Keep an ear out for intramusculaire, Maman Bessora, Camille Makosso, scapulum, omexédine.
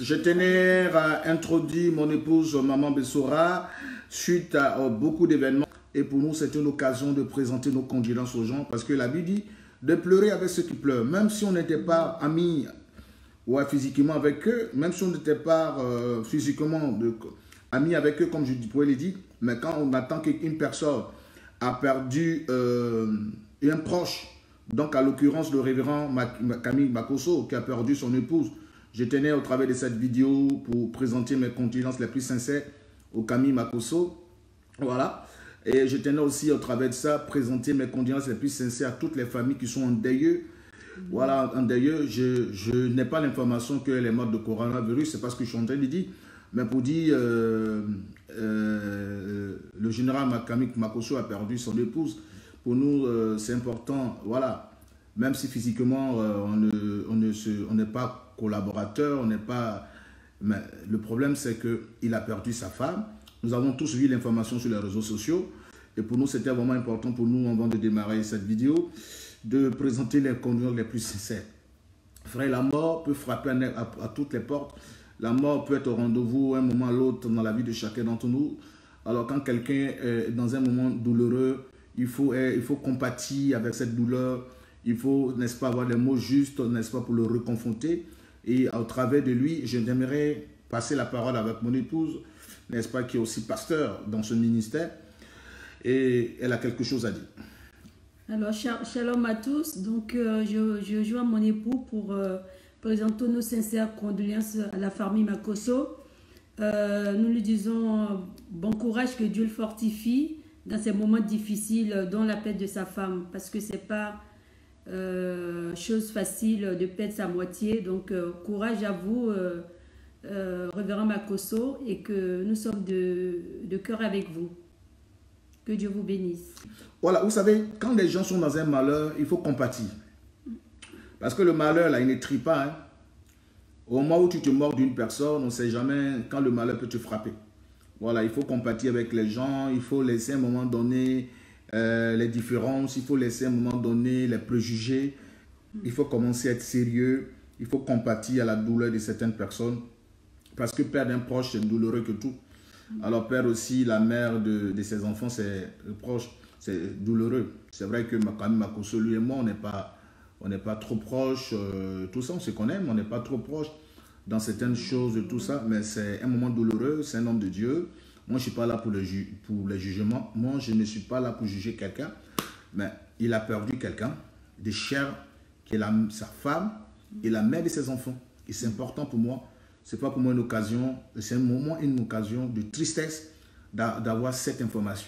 Je tenais à introduire mon épouse, Maman Bessora, suite à beaucoup d'événements. Et pour nous, c'est une occasion de présenter nos condoléances aux gens, parce que la Bible dit de pleurer avec ceux qui pleurent. Même si on n'était pas amis ouais, physiquement avec eux, même si on n'était pas physiquement amis avec eux, comme je pouvais le dire, mais quand on attend qu'une personne a perdu un proche, donc à l'occurrence le révérend Camille Makosso qui a perdu son épouse, je tenais au travers de cette vidéo pour présenter mes condoléances les plus sincères au Camille Makosso. Voilà. Et je tenais aussi au travers de ça présenter mes condoléances les plus sincères à toutes les familles qui sont en deuil. Voilà, en deuil, je n'ai pas l'information qu'elle est morte de coronavirus, c'est pas ce que je suis en train de dire. Mais pour dire, le général Camille Makosso a perdu son épouse. Pour nous, c'est important, voilà. Même si physiquement, on n'est pas collaborateur, on n'est pas... Mais le problème, c'est qu'il a perdu sa femme. Nous avons tous vu l'information sur les réseaux sociaux. Et pour nous, c'était vraiment important pour nous, avant de démarrer cette vidéo, de présenter les condoléances les plus sincères. Frère, la mort peut frapper à toutes les portes. La mort peut être au rendez-vous à un moment ou l'autre dans la vie de chacun d'entre nous. Alors quand quelqu'un est dans un moment douloureux, il faut compatir avec cette douleur. Il faut, n'est-ce pas, avoir les mots justes, n'est-ce pas, pour le reconfronter. Et au travers de lui, j'aimerais passer la parole avec mon épouse, n'est-ce pas, qui est aussi pasteur dans ce ministère. Et elle a quelque chose à dire. Alors, shalom à tous. Donc, je joins mon époux pour présenter nos sincères condoléances à la famille Makosso. Nous lui disons bon courage, que Dieu le fortifie dans ces moments difficiles, dans la perte de sa femme, parce que c'est pas chose facile de perdre sa moitié. Donc courage à vous, révérend Makosso, et que nous sommes de cœur avec vous. Que Dieu vous bénisse. Voilà, vous savez, quand les gens sont dans un malheur, il faut compatir. Parce que le malheur, là, il ne trie pas. Hein. Au moment où tu te mords d'une personne, on ne sait jamais quand le malheur peut te frapper. Voilà, il faut compatir avec les gens, il faut laisser à un moment donné les différences, il faut laisser à un moment donné les préjugés. Il faut commencer à être sérieux, il faut compatir à la douleur de certaines personnes. Parce que perdre un proche, c'est douloureux que tout. Alors perdre aussi la mère de ses enfants, c'est proche, c'est douloureux. C'est vrai que Camille Makosso, lui et moi, on n'est pas trop proche, tout ça, on sait qu'on aime, on n'est pas trop proche dans certaines choses et tout ça, mais c'est un moment douloureux, c'est un homme de Dieu. Moi, je ne suis pas là pour les jugements. Moi, je ne suis pas là pour juger quelqu'un, mais il a perdu quelqu'un de cher, qui est sa femme et la mère de ses enfants. Et c'est important pour moi. Ce n'est pas pour moi une occasion, c'est un moment, une occasion de tristesse d'avoir cette information.